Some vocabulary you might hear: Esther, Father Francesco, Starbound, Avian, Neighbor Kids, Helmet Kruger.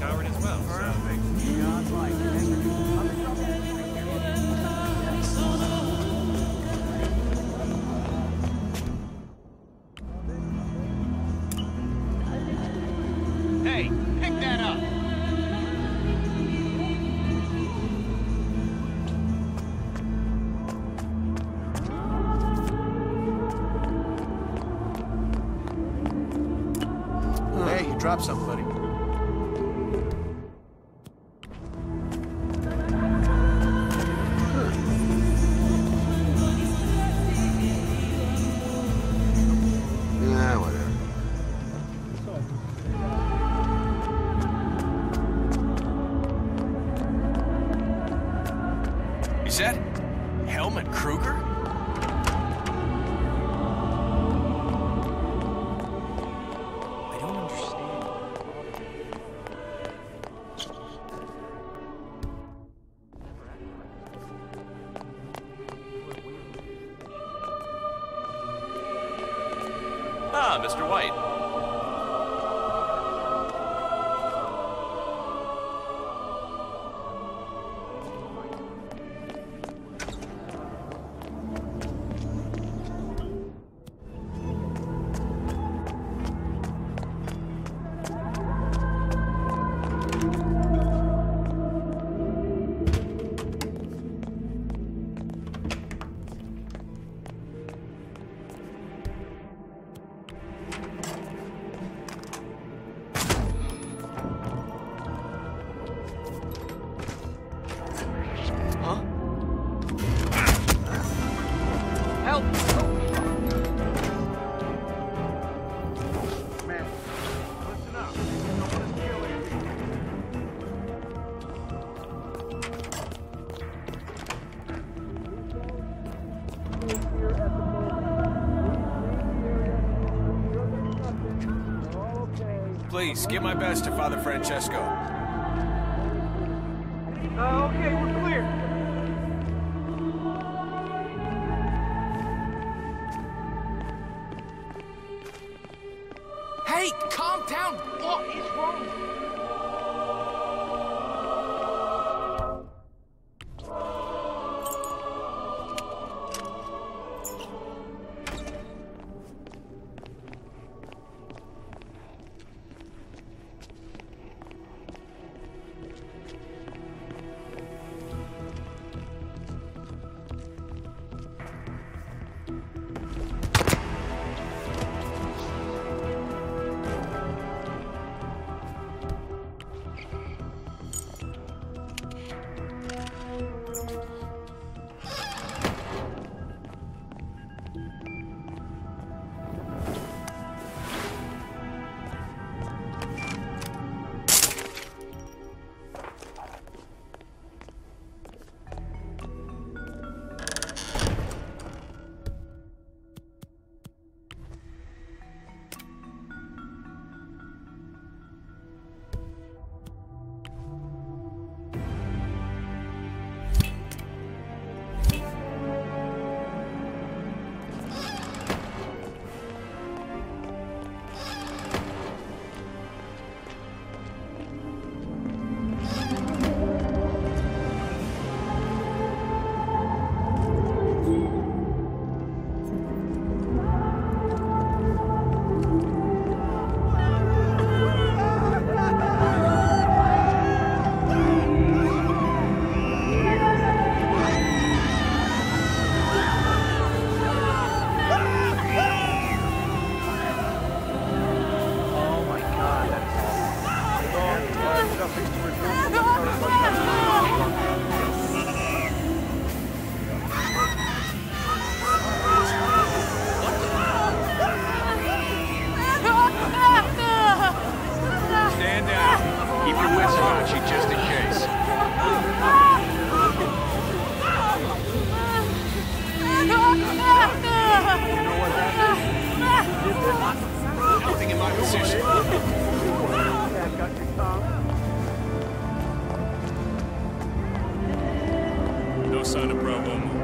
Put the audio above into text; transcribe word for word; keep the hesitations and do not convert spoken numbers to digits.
Coward as well. Perfect. So. God's life. Hey, pick that up. Huh. Hey, you dropped somebody. Is that Helmet Kruger? I don't understand. Ah, Mister White. Please, give my best to Father Francesco. Uh, okay, we're clear. Hey, calm down! What is wrong? No sign of problem.